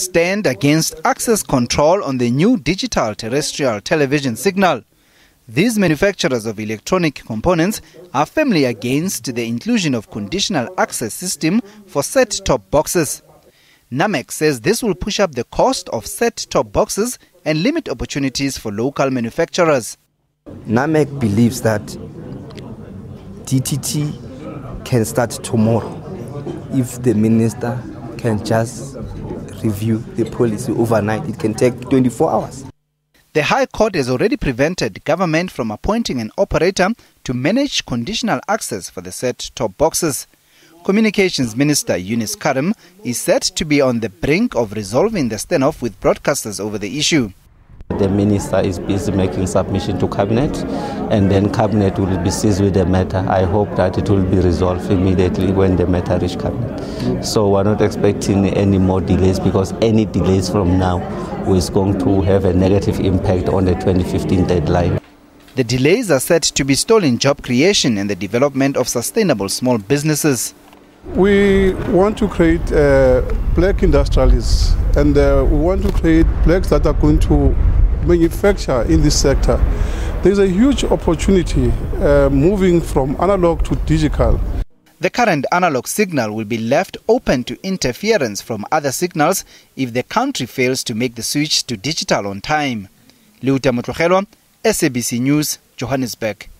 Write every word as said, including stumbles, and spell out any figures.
stand against access control on the new digital terrestrial television signal. These manufacturers of electronic components are firmly against the inclusion of conditional access system for set-top boxes. NAMEC says this will push up the cost of set-top boxes and limit opportunities for local manufacturers. NAMEC believes that D T T can start tomorrow if the minister can just review the policy overnight. It can take twenty-four hours. The High Court has already prevented government from appointing an operator to manage conditional access for the set-top boxes. Communications Minister Yunus Karim is set to be on the brink of resolving the standoff with broadcasters over the issue. The minister is busy making submission to cabinet, and then cabinet will be seized with the matter. I hope that it will be resolved immediately when the matter reaches cabinet. So we're not expecting any more delays, because any delays from now is going to have a negative impact on the twenty fifteen deadline. The delays are said to be stalling job creation and the development of sustainable small businesses. We want to create uh, black industrialists, and uh, we want to create blacks that are going to manufacture in this sector. There is a huge opportunity uh, moving from analog to digital. The current analog signal will be left open to interference from other signals if the country fails to make the switch to digital on time. Leutamotlogelo, S A B C News, Johannesburg.